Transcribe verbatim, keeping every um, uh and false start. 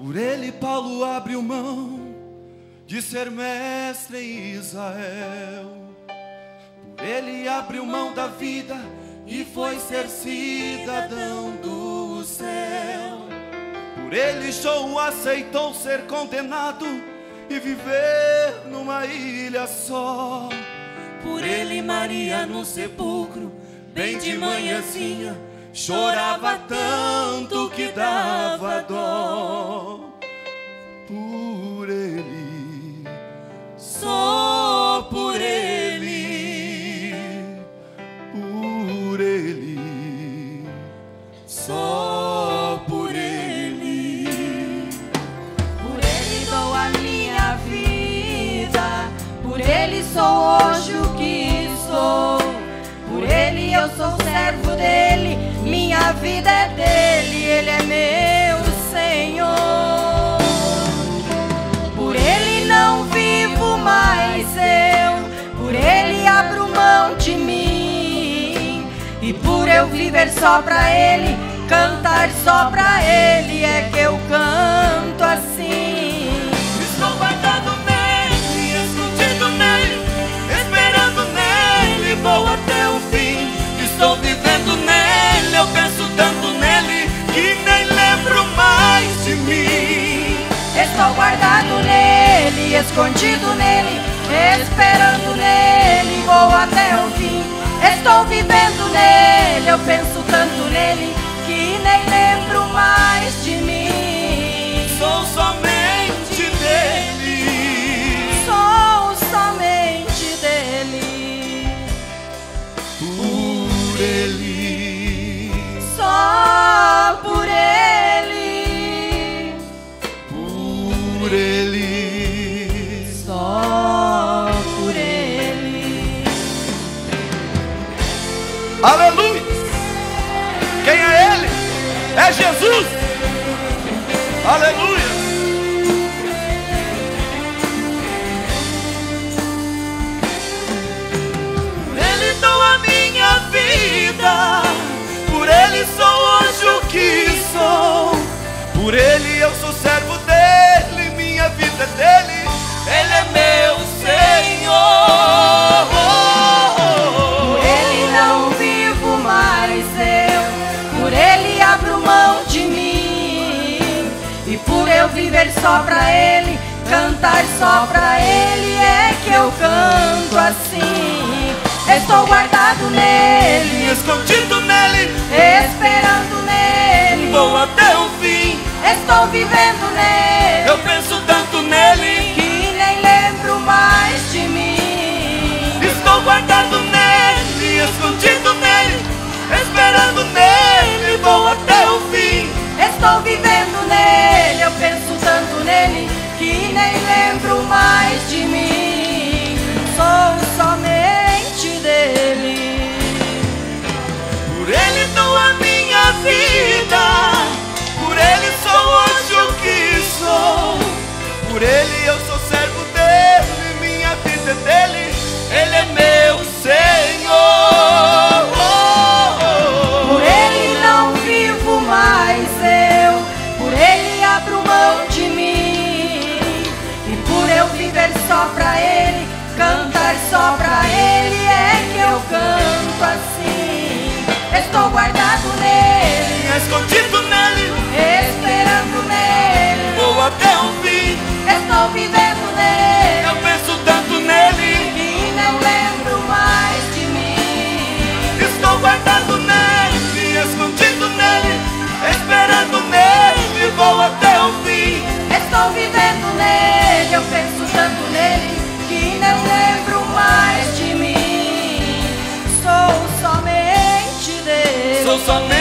Por ele Paulo abriu mão de ser mestre em Israel. Por ele abriu mão da vida e foi ser cidadão do céu. Por ele João aceitou ser condenado e viver numa ilha só. Por ele Maria no sepulcro, bem de manhãzinha, chorava tanto que dava dó. Por ele, só por ele, por ele, só por ele. Por ele dou a minha vida, por ele sou hoje o que sou. Por ele eu sou servo dele, minha vida é dele, ele é meu Senhor. Por ele não vivo mais eu, por ele abro mão de mim. E por eu viver só pra ele, cantar só pra ele, é que eu canto assim. Estou guardado nele, escondido nele, esperando nele, vou até o fim. Estou vivendo nele, eu penso tanto nele que nem lembro mais de mim. Estou guardado nele, escondido nele, esperando nele, vou até o fim. Estou vivendo nele, eu penso tanto nele que nem lembro mais de mim. Sou somente dele, sou somente dele. Por ele, só por ele, por ele, só por ele. Aleluia! Quem é ele? É Jesus! Aleluia! Por ele dou a minha vida, por ele sou hoje o que sou. Por ele eu sou servo dele, minha vida é dele, ele é meu Senhor. Por ele não vivo mais eu, por ele abro mão de mim. E por eu viver só pra ele, cantar só pra ele, é que eu canto assim. Estou guardado nele, escondido nele, esperando nele, vou até o fim. Estou vivendo nele, eu penso tanto nele que nem lembro mais de mim. Estou guardado nele, escondido nele, esperando nele, vou até o fim. Estou vivendo nele, eu penso tanto nele que nem lembro mais de mim. Sou somente dele. Por ele dou a minha vida, por ele sou hoje o que sou. Por ele eu sou servo dele, minha vida é dele, ele é meu Senhor. Por ele não vivo mais eu, por ele abro mão de mim. E por eu viver só pra ele, cantar só pra ele, é que eu canto assim. Estou guardado nele, escondido nele, esperando nele, vou até o fim. Estou vivendo nele, eu penso tanto nele que não lembro mais de mim. Estou guardado nele, escondido nele, esperando nele, vou até o fim. Estou vivendo nele, eu penso tanto nele que não lembro mais de mim. Sou somente dele, sou somente